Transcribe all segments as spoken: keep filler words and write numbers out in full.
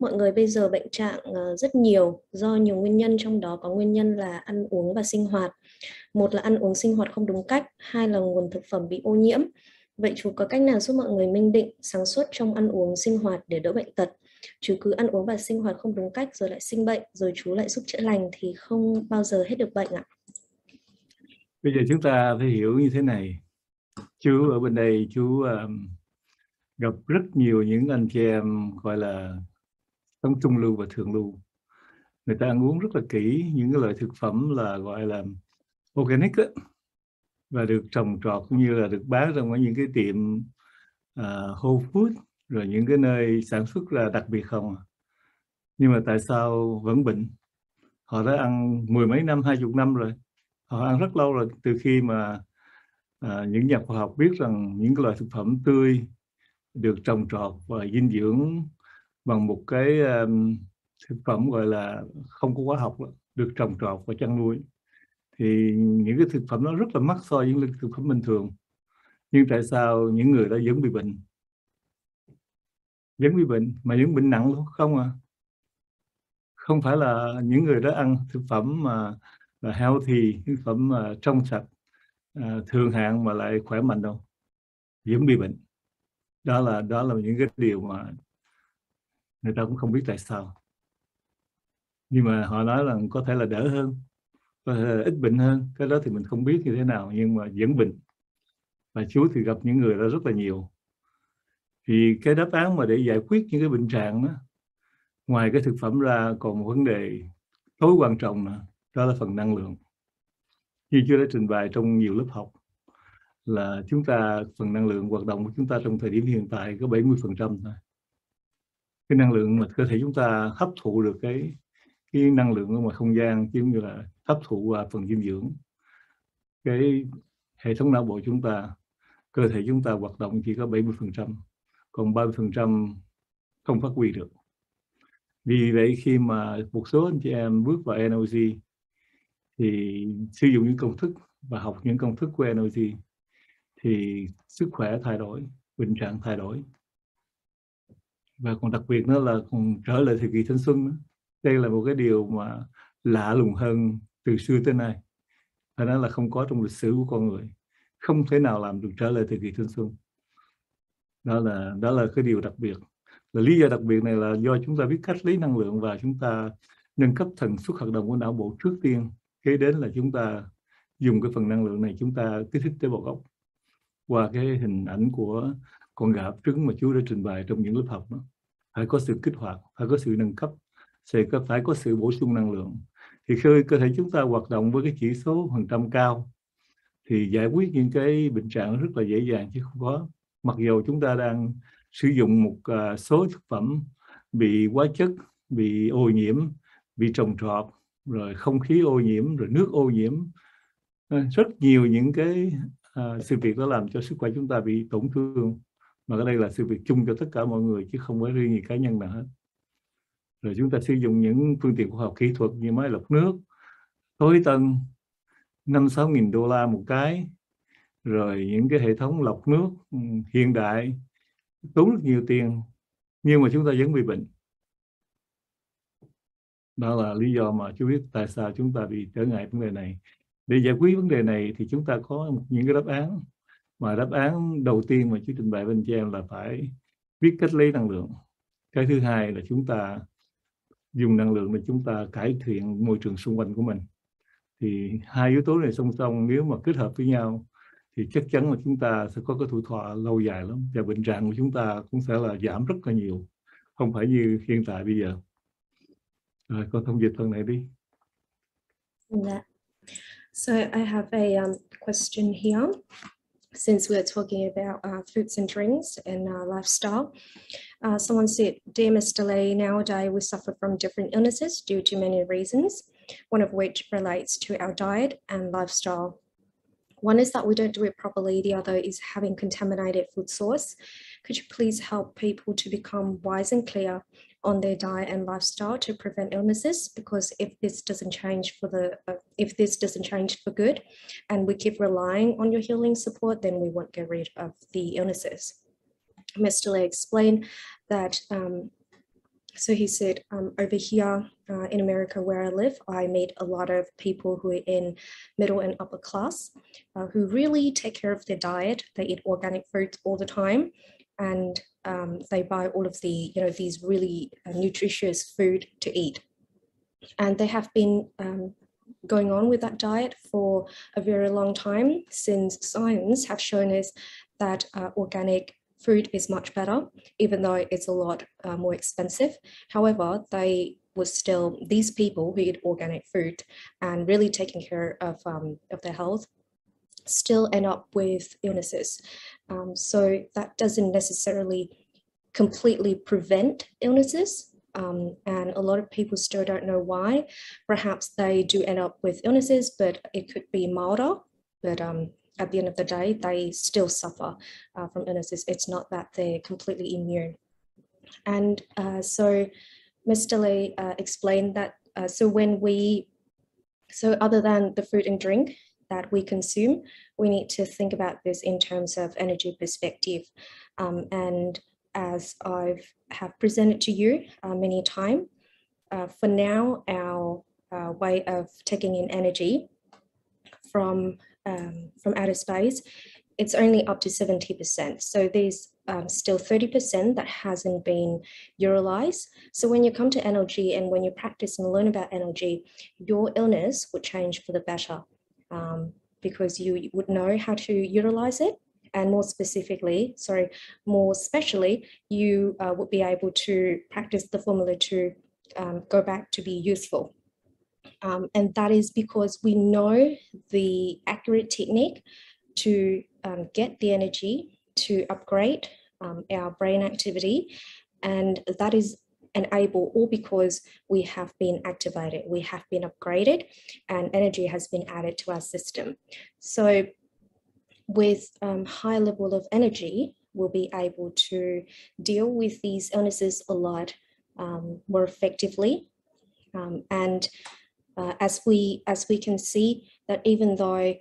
mọi người bây giờ bệnh trạng rất nhiều do nhiều nguyên nhân, trong đó có nguyên nhân là ăn uống và sinh hoạt. Một là ăn uống sinh hoạt không đúng cách, hai là nguồn thực phẩm bị ô nhiễm. Vậy chú có cách nào giúp mọi người minh định, sáng suốt trong ăn uống sinh hoạt để đỡ bệnh tật? Chứ cứ ăn uống và sinh hoạt không đúng cách rồi lại sinh bệnh, rồi chú lại giúp chữa lành thì không bao giờ hết được bệnh ạ. Bây giờ chúng ta phải hiểu như thế này. Chú ở bên đây chú um, gặp rất nhiều những anh chị em gọi là sống trung lưu và thượng lưu. Người ta ăn uống rất là kỹ những cái loại thực phẩm là gọi là organic đó, và được trồng trọt cũng như là được bán trong những cái tiệm uh, Whole Foods, rồi những cái nơi sản xuất ra đặc biệt không. Nhưng mà tại sao vẫn bệnh? Họ đã ăn mười mấy năm, hai chục năm rồi. Họ ăn rất lâu rồi, từ khi mà à, những nhà khoa học biết rằng những loại thực phẩm tươi được trồng trọt và dinh dưỡng bằng một cái um, thực phẩm gọi là không có hóa học, được trồng trọt và chăn nuôi. Thì những cái thực phẩm nó rất là mắc so với những thực phẩm bình thường. Nhưng tại sao những người đã vẫn bị bệnh? Vẫn bị bệnh, mà những bệnh nặng luôn không à? Không phải là những người đó ăn thực phẩm mà là healthy, thực phẩm mà trong sạch, à, thường hạn mà lại khỏe mạnh đâu, vẫn bị bệnh. Đó là đó là những cái điều mà người ta cũng không biết tại sao. Nhưng mà họ nói là có thể là đỡ hơn, có thể là ít bệnh hơn. Cái đó thì mình không biết như thế nào, nhưng mà vẫn bệnh. Và chú thì gặp những người đó rất là nhiều. Thì cái đáp án mà để giải quyết những cái bệnh trạng đó, ngoài cái thực phẩm ra còn một vấn đề tối quan trọng nữa, đó là phần năng lượng. Như chưa đã trình bày trong nhiều lớp học là chúng ta, phần năng lượng hoạt động của chúng ta trong thời điểm hiện tại có bảy mươi phần trăm thôi. Cái năng lượng mà cơ thể chúng ta hấp thụ được cái, cái năng lượng ở ngoài không gian, giống như là hấp thụ qua phần dinh dưỡng. Cái hệ thống não bộ chúng ta, cơ thể chúng ta hoạt động chỉ có bảy mươi phần trăm, còn ba mươi phần trăm không phát huy được. Vì vậy khi mà một số anh chị em bước vào en lờ giê thì sử dụng những công thức và học những công thức của en lờ giê thì sức khỏe thay đổi, bệnh trạng thay đổi. Và còn đặc biệt nữa là còn trở lại thời kỳ thanh xuân nữa. Đây là một cái điều mà lạ lùng hơn từ xưa tới nay. Phải nói là không có trong lịch sử của con người. Không thể nào làm được trở lại thời kỳ thanh xuân. Đó là, đó là cái điều đặc biệt. Là lý do đặc biệt này là do chúng ta biết cách lấy năng lượng và chúng ta nâng cấp tần suất hoạt động của não bộ trước tiên. Kế đến là chúng ta dùng cái phần năng lượng này, chúng ta kích thích tế bào gốc qua cái hình ảnh của con gà trứng mà chú đã trình bày trong những lớp học đó. Phải có sự kích hoạt, phải có sự nâng cấp, phải có sự bổ sung năng lượng. Thì khi cơ thể chúng ta hoạt động với cái chỉ số phần trăm cao thì giải quyết những cái bệnh trạng rất là dễ dàng chứ không có. Mặc dù chúng ta đang sử dụng một số thực phẩm bị hóa chất, bị ô nhiễm, bị trồng trọt, rồi không khí ô nhiễm, rồi nước ô nhiễm. Rất nhiều những cái uh, sự việc đó làm cho sức khỏe chúng ta bị tổn thương. Mà ở đây là sự việc chung cho tất cả mọi người chứ không phải riêng gì cá nhân nào hết. Rồi chúng ta sử dụng những phương tiện khoa học kỹ thuật như máy lọc nước, tối tân năm sáu nghìn đô la một cái. Rồi những cái hệ thống lọc nước hiện đại tốn rất nhiều tiền, nhưng mà chúng ta vẫn bị bệnh. Đó là lý do mà chú biết tại sao chúng ta bị trở ngại vấn đề này. Để giải quyết vấn đề này thì chúng ta có những cái đáp án. Mà đáp án đầu tiên mà chú trình bày bên trên là phải biết cách lấy năng lượng. Cái thứ hai là chúng ta dùng năng lượng để chúng ta cải thiện môi trường xung quanh của mình. Thì hai yếu tố này song song nếu mà kết hợp với nhau thì chắc chắn là chúng ta sẽ có cái tuổi thọ lâu dài lắm. Và bệnh trạng của chúng ta cũng sẽ là giảm rất là nhiều. Không phải như hiện tại bây giờ. Rồi, con thông dịch phần này đi. Yeah. So I have a um, question here. Since we are talking about uh, foods and drinks and uh, lifestyle, uh, someone said, "Dear Mister Lay, nowadays we suffer from different illnesses due to many reasons, one of which relates to our diet and lifestyle. One is that we don't do it properly, the other is having contaminated food source. Could you please help people to become wise and clear on their diet and lifestyle to prevent illnesses? Because if this doesn't change for the, uh, if this doesn't change for good, and we keep relying on your healing support, then we won't get rid of the illnesses." Mister Lay explained that um, So he said, um, over here uh, in America where I live, I meet a lot of people who are in middle and upper class uh, who really take care of their diet. They eat organic foods all the time, and um, they buy all of the, you know, these really uh, nutritious food to eat. And they have been um, going on with that diet for a very long time, since science have shown us that uh, organic food is much better, even though it's a lot uh, more expensive. However, they were still, these people who eat organic food and really taking care of, um, of their health, still end up with illnesses. Um, so that doesn't necessarily completely prevent illnesses. Um, and a lot of people still don't know why. Perhaps they do end up with illnesses, but it could be milder. But um, at the end of the day, they still suffer uh, from illnesses. It's not that they're completely immune. And uh, so Mister Lee uh, explained that, uh, so when we, so other than the food and drink that we consume, we need to think about this in terms of energy perspective. Um, and as I've have presented to you uh, many times, uh, for now, our uh, way of taking in energy from, um, from outer space, it's only up to seventy percent. So there's um, still thirty percent that hasn't been utilized. So when you come to N L G and when you practice and learn about N L G, your illness will change for the better, um, because you would know how to utilize it. And more specifically, sorry, more especially, you uh, would be able to practice the formula to um, go back to be useful. Um, and that is because we know the accurate technique to um, get the energy to upgrade um, our brain activity. And that is enabled all because we have been activated, we have been upgraded, and energy has been added to our system. So with um, high level of energy, we'll be able to deal with these illnesses a lot um, more effectively. Um, and uh, as we as we can see that even though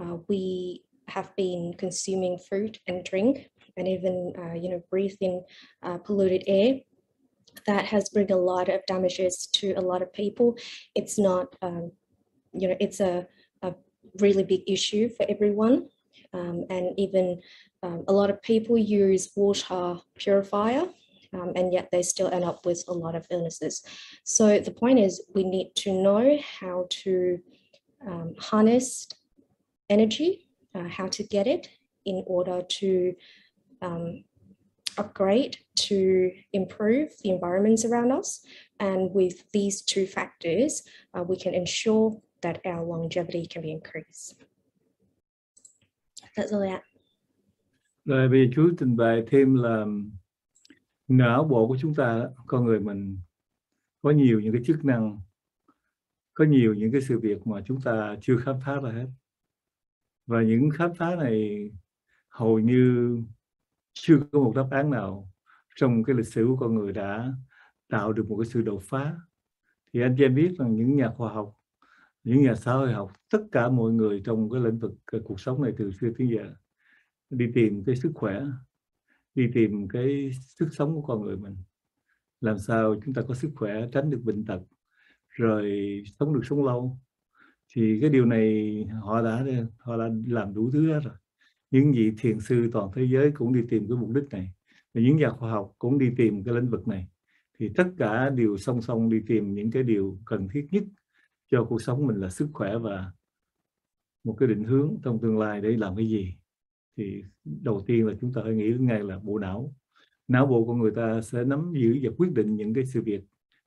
uh, we have been consuming food and drink, and even uh, you know breathing uh, polluted air, that has brought a lot of damages to a lot of people. It's not um, you know it's a, a really big issue for everyone. Um, and even um, a lot of people use water purifier, um, and yet they still end up with a lot of illnesses. So the point is, we need to know how to um, harness energy, uh, how to get it in order to um, upgrade, to improve the environments around us. And with these two factors, uh, we can ensure that our longevity can be increased. Rồi bây giờ chú trình bày thêm là não bộ của chúng ta, con người mình có nhiều những cái chức năng, có nhiều những cái sự việc mà chúng ta chưa khám phá ra hết. Và những khám phá này hầu như chưa có một đáp án nào trong cái lịch sử của con người đã tạo được một cái sự đột phá. Thì anh chị em biết rằng những nhà khoa học, những nhà xã hội học, tất cả mọi người trong cái lĩnh vực cái cuộc sống này từ xưa tới giờ đi tìm cái sức khỏe, đi tìm cái sức sống của con người mình. Làm sao chúng ta có sức khỏe, tránh được bệnh tật, rồi sống được sống lâu. Thì cái điều này họ đã họ đã làm đủ thứ rồi. Những vị thiền sư toàn thế giới cũng đi tìm cái mục đích này. Và những nhà khoa học cũng đi tìm cái lĩnh vực này. Thì tất cả đều song song đi tìm những cái điều cần thiết nhất cho cuộc sống mình là sức khỏe và một cái định hướng trong tương lai để làm cái gì. Thì đầu tiên là chúng ta hãy nghĩ ngay là bộ não. Não bộ của người ta sẽ nắm giữ và quyết định những cái sự việc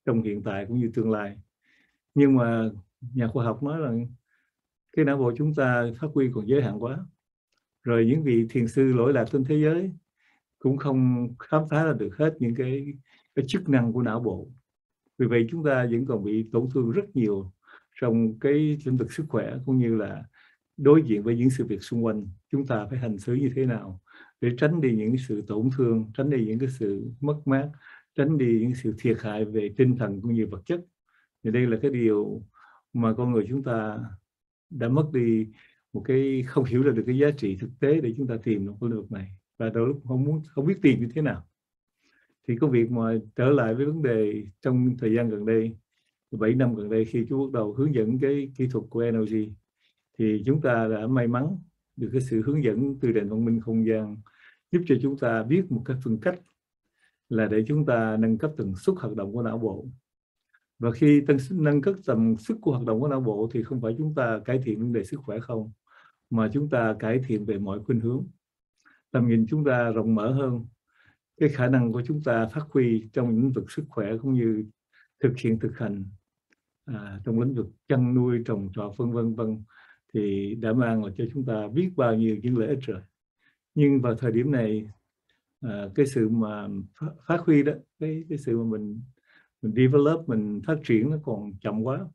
trong hiện tại cũng như tương lai. Nhưng mà nhà khoa học nói rằng cái não bộ chúng ta phát huy còn giới hạn quá. Rồi những vị thiền sư lỗi lạc trên thế giới cũng không khám phá ra được hết những cái, cái chức năng của não bộ. Vì vậy chúng ta vẫn còn bị tổn thương rất nhiều trong cái lĩnh vực sức khỏe, cũng như là đối diện với những sự việc xung quanh, chúng ta phải hành xử như thế nào để tránh đi những sự tổn thương, tránh đi những cái sự mất mát, tránh đi những sự thiệt hại về tinh thần cũng như vật chất. Thì đây là cái điều mà con người chúng ta đã mất đi một cái, không hiểu ra được cái giá trị thực tế để chúng ta tìm được cái lĩnh vực này, và đôi lúc không muốn, không biết tìm như thế nào. Thì có việc mà trở lại với vấn đề trong thời gian gần đây, bảy năm gần đây, khi chú bắt đầu hướng dẫn cái kỹ thuật của en lờ giê, thì chúng ta đã may mắn được cái sự hướng dẫn từ nền văn minh không gian, giúp cho chúng ta biết một cái phương cách là để chúng ta nâng cấp tần suất hoạt động của não bộ. Và khi tăng nâng cấp tầm sức của hoạt động của não bộ thì không phải chúng ta cải thiện vấn đề sức khỏe không, mà chúng ta cải thiện về mọi khuynh hướng. Tầm nhìn chúng ta rộng mở hơn, cái khả năng của chúng ta phát huy trong lĩnh vực sức khỏe cũng như thực hiện thực hành à, trong lĩnh vực chăn nuôi, trồng trọt, vân vân vân thì đã mang lại cho chúng ta biết bao nhiêu những lợi ích rồi. Nhưng vào thời điểm này à, cái sự mà phát huy đó, cái cái sự mà mình mình develop, mình phát triển nó còn chậm quá.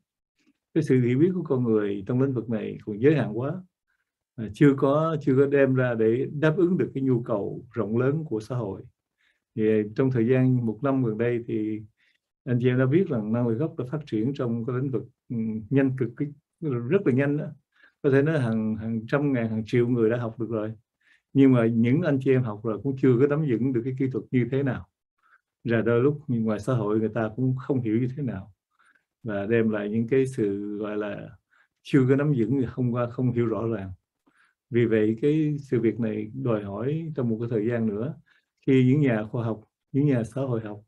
Cái sự hiểu biết của con người trong lĩnh vực này còn giới hạn quá. À, chưa có chưa có đem ra để đáp ứng được cái nhu cầu rộng lớn của xã hội. Thì trong thời gian một năm gần đây thì anh chị em đã biết rằng năng lượng gốc đã phát triển trong cái lĩnh vực nhanh cực, rất là nhanh đó. Có thể nói hàng hàng trăm ngàn, hàng triệu người đã học được rồi. Nhưng mà những anh chị em học rồi cũng chưa có nắm vững được cái kỹ thuật như thế nào. Rồi đôi lúc ngoài xã hội người ta cũng không hiểu như thế nào. Và đem lại những cái sự gọi là chưa có nắm vững, không qua không hiểu rõ ràng. Vì vậy cái sự việc này đòi hỏi trong một cái thời gian nữa, khi những nhà khoa học, những nhà xã hội học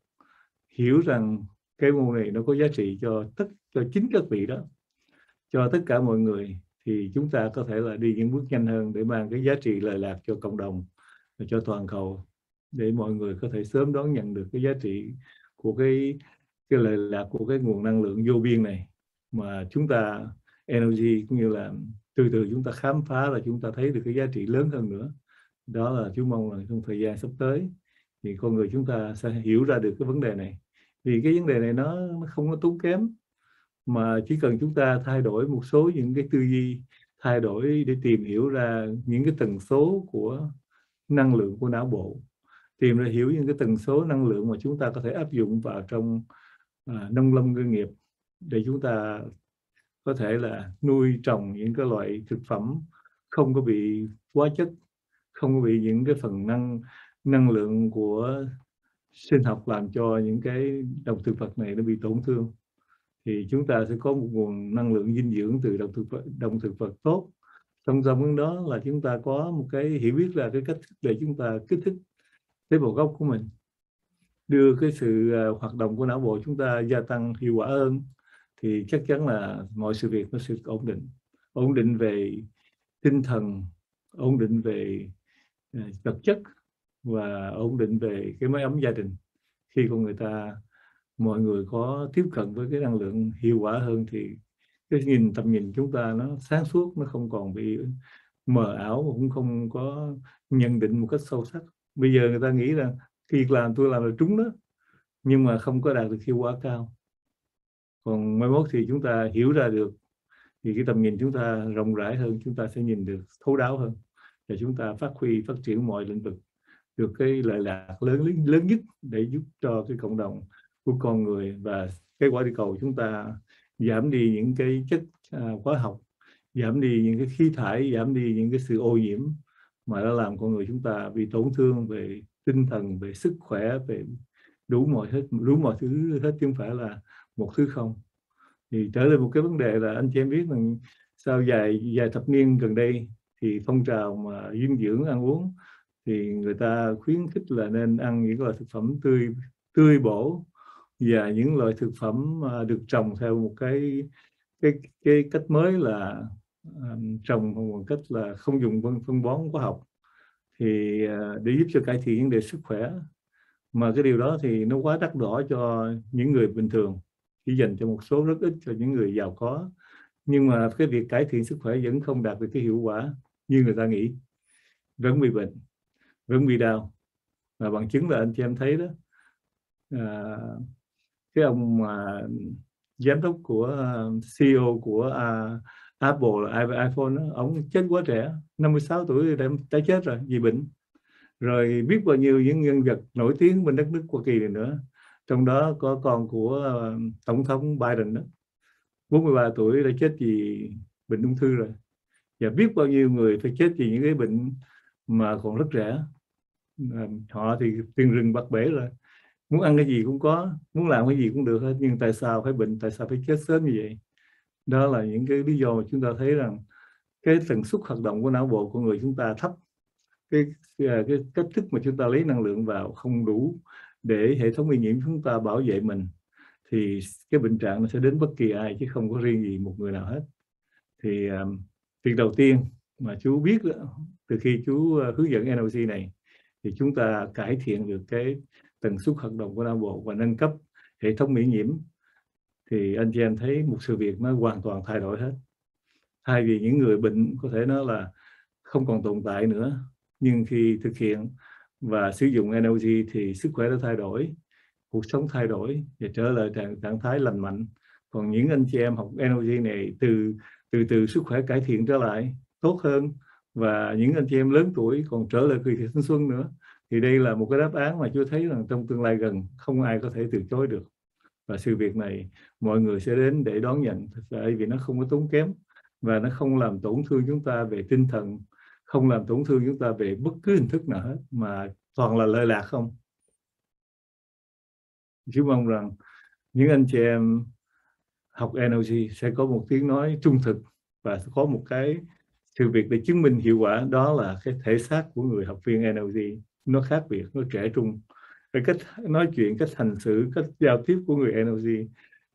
hiểu rằng cái môn này nó có giá trị cho tất cho chính các vị đó, cho tất cả mọi người, thì chúng ta có thể là đi những bước nhanh hơn để mang cái giá trị lợi lạc cho cộng đồng, cho toàn cầu, để mọi người có thể sớm đón nhận được cái giá trị của cái cái lợi lạc của cái nguồn năng lượng vô biên này mà chúng ta en lờ giê cũng như là từ từ chúng ta khám phá là chúng ta thấy được cái giá trị lớn hơn nữa. Đó là chú mong là trong thời gian sắp tới thì con người chúng ta sẽ hiểu ra được cái vấn đề này. Vì cái vấn đề này nó, nó không có tốn kém, mà chỉ cần chúng ta thay đổi một số những cái tư duy, thay đổi để tìm hiểu ra những cái tần số của năng lượng của não bộ, tìm ra hiểu những cái tần số năng lượng mà chúng ta có thể áp dụng vào trong à, nông lâm ngư nghiệp để chúng ta có thể là nuôi trồng những cái loại thực phẩm không có bị hóa chất, không có bị những cái phần năng năng lượng của sinh học làm cho những cái động thực vật này nó bị tổn thương. Thì chúng ta sẽ có một nguồn năng lượng dinh dưỡng từ động thực vật, động thực vật tốt. Song song với đó là chúng ta có một cái hiểu biết là cái cách thức để chúng ta kích thích tế bào gốc của mình, đưa cái sự hoạt động của não bộ chúng ta gia tăng hiệu quả hơn, thì chắc chắn là mọi sự việc nó sẽ ổn định. Ổn định về tinh thần, ổn định về vật chất và ổn định về cái mái ấm gia đình. Khi con người ta, mọi người có tiếp cận với cái năng lượng hiệu quả hơn thì cái nhìn tầm nhìn chúng ta nó sáng suốt, nó không còn bị mờ ảo, cũng không có nhận định một cách sâu sắc. Bây giờ người ta nghĩ rằng khi làm tôi làm là trúng đó, nhưng mà không có đạt được hiệu quả cao. Còn mai mốt thì chúng ta hiểu ra được, thì cái tầm nhìn chúng ta rộng rãi hơn, chúng ta sẽ nhìn được thấu đáo hơn, để chúng ta phát huy, phát triển mọi lĩnh vực, được cái lợi lạc lớn lớn nhất để giúp cho cái cộng đồng của con người và cái quả địa cầu chúng ta giảm đi những cái chất hóa học, giảm đi những cái khí thải, giảm đi những cái sự ô nhiễm mà đã làm con người chúng ta bị tổn thương về tinh thần, về sức khỏe, về đủ mọi hết, đủ mọi thứ hết, chứ không phải là một thứ không. Thì trở lại một cái vấn đề là anh chị em biết rằng sau dài dài thập niên gần đây thì phong trào mà dinh dưỡng ăn uống thì người ta khuyến khích là nên ăn những loại thực phẩm tươi tươi bổ và những loại thực phẩm được trồng theo một cái cái cái cách mới là um, trồng một cách là không dùng phân, phân bón hóa học, thì uh, để giúp cho cải thiện vấn đề sức khỏe. Mà cái điều đó thì nó quá đắt đỏ cho những người bình thường, chỉ dành cho một số rất ít cho những người giàu có. Nhưng mà cái việc cải thiện sức khỏe vẫn không đạt được cái hiệu quả như người ta nghĩ. Vẫn bị bệnh, vẫn bị đau. Và bằng chứng là anh chị em thấy đó, à, cái ông mà giám đốc của xê e ô của à, Apple, iPhone, đó, ông chết quá trẻ, năm mươi sáu tuổi đã, đã chết rồi, vì bệnh. Rồi biết bao nhiêu những nhân vật nổi tiếng bên đất nước Hoa Kỳ này nữa. Trong đó có con của Tổng thống Biden đó, bốn mươi ba tuổi đã chết vì bệnh ung thư rồi. Và biết bao nhiêu người phải chết vì những cái bệnh mà còn rất trẻ. Họ thì tiền rừng bạc bể rồi. muốn ăn cái gì cũng có, muốn làm cái gì cũng được hết, nhưng tại sao phải bệnh, tại sao phải chết sớm như vậy? Đó là những cái lý do mà chúng ta thấy rằng cái tần suất hoạt động của não bộ của người chúng ta thấp, cái, cái cách thức mà chúng ta lấy năng lượng vào không đủ để hệ thống y nhiễm chúng ta bảo vệ mình, thì cái bệnh trạng nó sẽ đến bất kỳ ai chứ không có riêng gì một người nào hết. Thì um, việc đầu tiên mà chú biết từ khi chú hướng dẫn en lờ giê này, thì chúng ta cải thiện được cái tần suất hoạt động của não bộ và nâng cấp hệ thống miễn nhiễm, thì anh chị em thấy một sự việc nó hoàn toàn thay đổi hết. Thay vì những người bệnh có thể nói là không còn tồn tại nữa, nhưng khi thực hiện và sử dụng en lờ giê thì sức khỏe đã thay đổi, cuộc sống thay đổi và trở lại trạng, trạng thái lành mạnh. Còn những anh chị em học en lờ giê này từ từ từ sức khỏe cải thiện trở lại tốt hơn, và những anh chị em lớn tuổi còn trở lại kỳ thị thanh xuân nữa. Thì đây là một cái đáp án mà chú thấy rằng trong tương lai gần không ai có thể từ chối được. Và sự việc này mọi người sẽ đến để đón nhận, tại vì nó không có tốn kém và nó không làm tổn thương chúng ta về tinh thần, không làm tổn thương chúng ta về bất cứ hình thức nào hết, mà toàn là lợi lạc không. Chú mong rằng những anh chị em học en lờ giê sẽ có một tiếng nói trung thực và có một cái sự việc để chứng minh hiệu quả, đó là cái thể xác của người học viên en lờ giê. Nó khác biệt, nó trẻ trung. Cái cách nói chuyện, cách hành xử, cách giao tiếp của người en lờ giê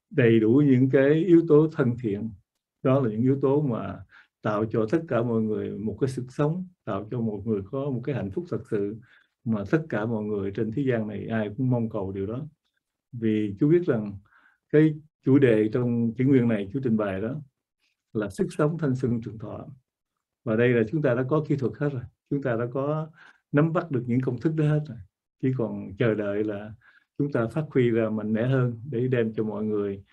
đầy đủ những cái yếu tố thân thiện. Đó là những yếu tố mà tạo cho tất cả mọi người một cái sức sống, tạo cho một người có một cái hạnh phúc thật sự mà tất cả mọi người trên thế gian này ai cũng mong cầu điều đó. Vì chú biết rằng cái chủ đề trong kỷ nguyên này chú trình bày đó là sức sống thanh xuân trường thọ. Và đây là chúng ta đã có kỹ thuật hết rồi, chúng ta đã có nắm bắt được những công thức đó hết rồi. Chỉ còn chờ đợi là chúng ta phát huy ra mạnh mẽ hơn để đem cho mọi người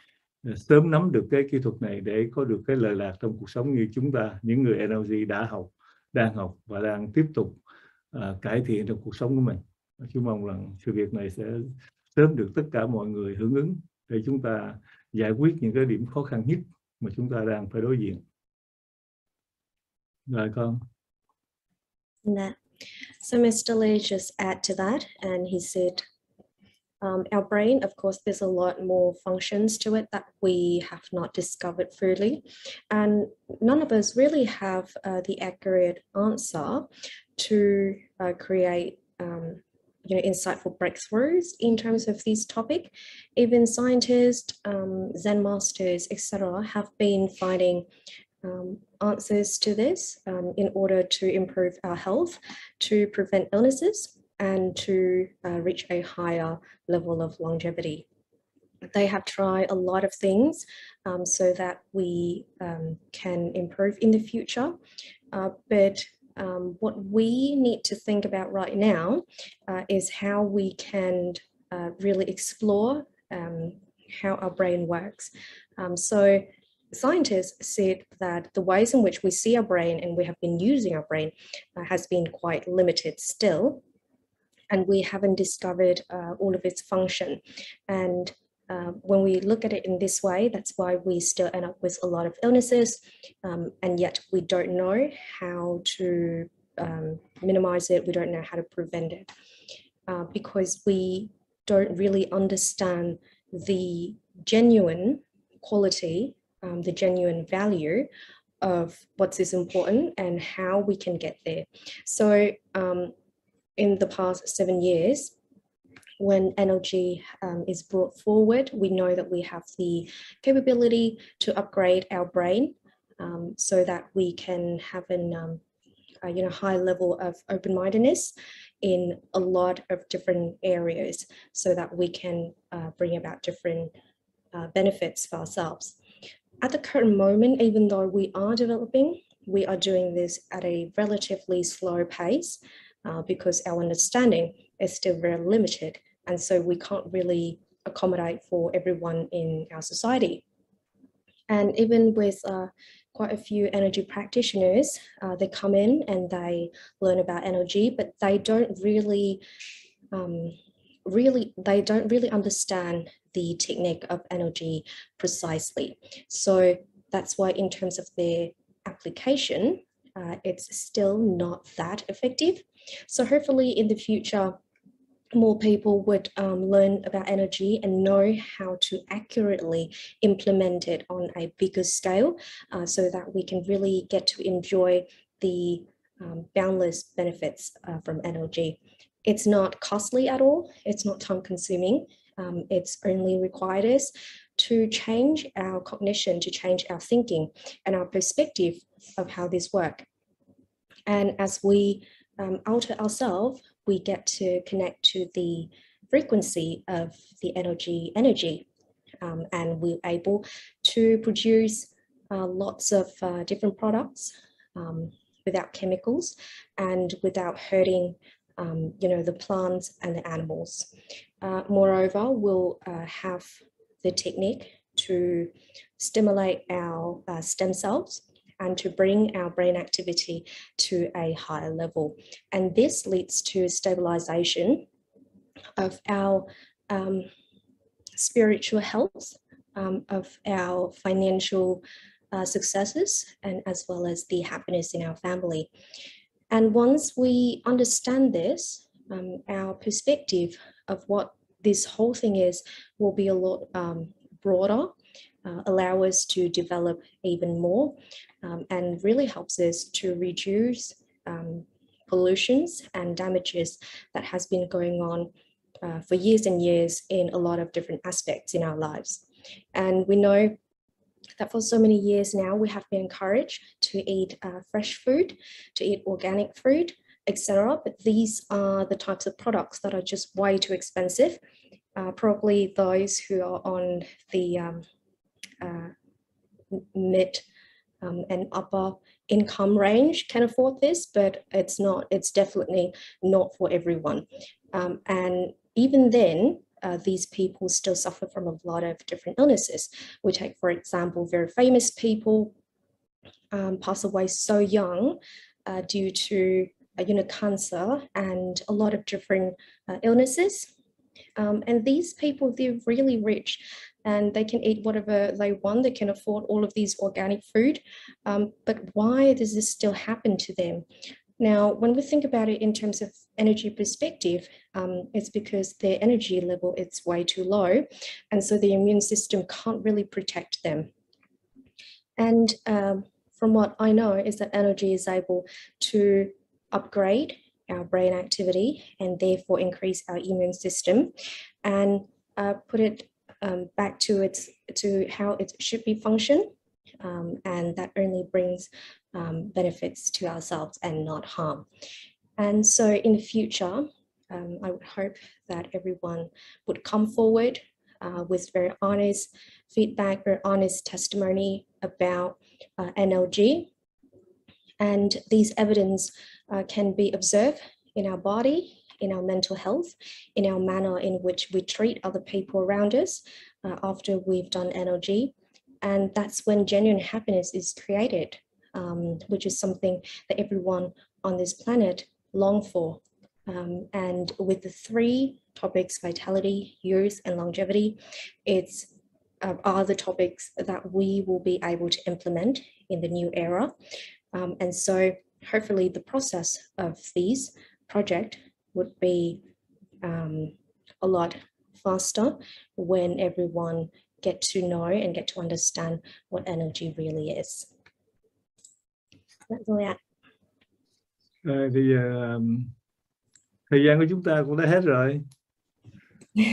sớm nắm được cái kỹ thuật này để có được cái lợi lạc trong cuộc sống như chúng ta, những người en lờ giê đã học, đang học và đang tiếp tục uh, cải thiện trong cuộc sống của mình. Chúng mong rằng sự việc này sẽ sớm được tất cả mọi người hưởng ứng để chúng ta giải quyết những cái điểm khó khăn nhất mà chúng ta đang phải đối diện. Rồi con. Dạ. So Mister Lee just add to that, and he said, um, our brain, of course, there's a lot more functions to it that we have not discovered fully, and none of us really have uh, the accurate answer to uh, create, um, you know, insightful breakthroughs in terms of this topic. Even scientists, um, Zen masters, et cetera, have been finding Um, answers to this um, in order to improve our health, to prevent illnesses, and to uh, reach a higher level of longevity. They have tried a lot of things um, so that we um, can improve in the future. Uh, but um, what we need to think about right now uh, is how we can uh, really explore um, how our brain works. Um, so scientists said that the ways in which we see our brain and we have been using our brain uh, has been quite limited still, and we haven't discovered uh, all of its function. And uh, when we look at it in this way, that's why we still end up with a lot of illnesses, um, and yet we don't know how to um, minimize it, we don't know how to prevent it, uh, because we don't really understand the genuine quality, Um, the genuine value of what is important and how we can get there. So um, in the past seven years, when N L G um, is brought forward, we know that we have the capability to upgrade our brain um, so that we can have an, um, a, you know, high level of open-mindedness in a lot of different areas, so that we can uh, bring about different uh, benefits for ourselves. At the current moment, even though we are developing, we are doing this at a relatively slow pace uh, because our understanding is still very limited, and so we can't really accommodate for everyone in our society. And even with uh, quite a few N L G practitioners, uh, they come in and they learn about N L G, but they don't really, um, really, they don't really understand the technique of N L G precisely. So that's why in terms of their application, uh, it's still not that effective. So hopefully in the future, more people would um, learn about N L G and know how to accurately implement it on a bigger scale, uh, so that we can really get to enjoy the um, boundless benefits uh, from N L G. It's not costly at all. It's not time consuming. Um, it's only required us to change our cognition, to change our thinking and our perspective of how this works. And as we um, alter ourselves, we get to connect to the frequency of the N L G energy, um, and we're able to produce uh, lots of uh, different products um, without chemicals and without hurting um, you know, the plants and the animals. Uh, moreover, we'll uh, have the technique to stimulate our uh, stem cells and to bring our brain activity to a higher level. And this leads to stabilization of our um, spiritual health, um, of our financial uh, successes, and as well as the happiness in our family. And once we understand this, um, our perspective of what this whole thing is will be a lot um, broader, Uh, allow us to develop even more, um, and really helps us to reduce um, pollutions and damages that has been going on uh, for years and years in a lot of different aspects in our lives. And we know that for so many years now, we have been encouraged to eat uh, fresh food, to eat organic food, et cetera. But these are the types of products that are just way too expensive. Uh, probably those who are on the um, Uh, mid um, and upper income range can afford this, but it's not, it's definitely not for everyone. Um, and even then, uh, these people still suffer from a lot of different illnesses. We take, for example, very famous people um, pass away so young uh, due to, uh, you know, cancer and a lot of different uh, illnesses. Um, and these people, they're really rich and they can eat whatever they want. They can afford all of these organic food. Um, but why does this still happen to them? Now, when we think about it in terms of energy perspective, um, it's because their energy level is way too low. And so the immune system can't really protect them. And um, from what I know is that energy is able to upgrade our brain activity and therefore increase our immune system and uh, put it um, back to its to how it should be function, um, and that only brings um, benefits to ourselves and not harm. And so in the future, um, I would hope that everyone would come forward uh, with very honest feedback, very honest testimony about uh, N L G, and these evidence Uh, can be observed in our body, in our mental health, in our manner in which we treat other people around us uh, after we've done N L G. And that's when genuine happiness is created, um, which is something that everyone on this planet long for. Um, and with the three topics, vitality, youth and longevity, it's uh, are the topics that we will be able to implement in the new era. Um, and so hopefully the process of these project would be um, a lot faster when everyone get to know and get to understand what N L G really is. That's all that. Rồi, thì um, thời gian của chúng ta cũng đã hết rồi.